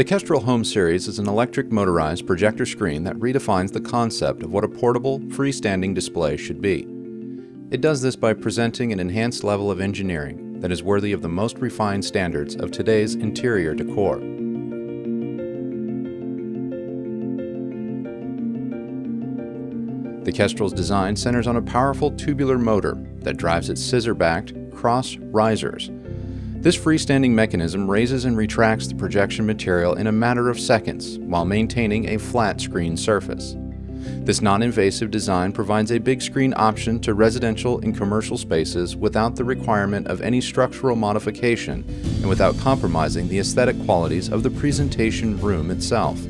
The Kestrel Home Series is an electric motorized projector screen that redefines the concept of what a portable, freestanding display should be. It does this by presenting an enhanced level of engineering that is worthy of the most refined standards of today's interior decor. The Kestrel's design centers on a powerful tubular motor that drives its scissor-backed cross risers. This freestanding mechanism raises and retracts the projection material in a matter of seconds while maintaining a flat screen surface. This non-invasive design provides a big screen option to residential and commercial spaces without the requirement of any structural modification and without compromising the aesthetic qualities of the presentation room itself.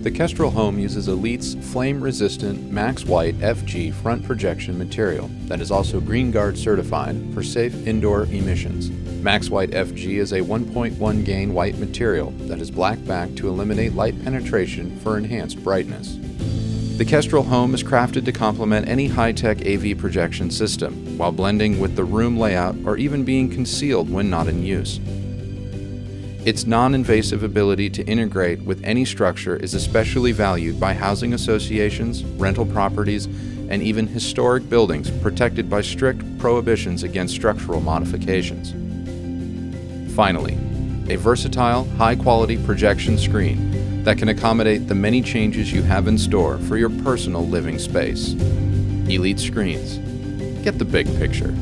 The Kestrel Home uses Elite's flame-resistant MaxWhite FG front projection material that is also GreenGuard certified for safe indoor emissions. MaxWhite FG is a 1.1 gain white material that is black-backed to eliminate light penetration for enhanced brightness. The Kestrel Home is crafted to complement any high-tech AV projection system while blending with the room layout or even being concealed when not in use. Its non-invasive ability to integrate with any structure is especially valued by housing associations, rental properties, and even historic buildings protected by strict prohibitions against structural modifications. Finally, a versatile, high-quality projection screen that can accommodate the many changes you have in store for your personal living space. Elite Screens. Get the big picture.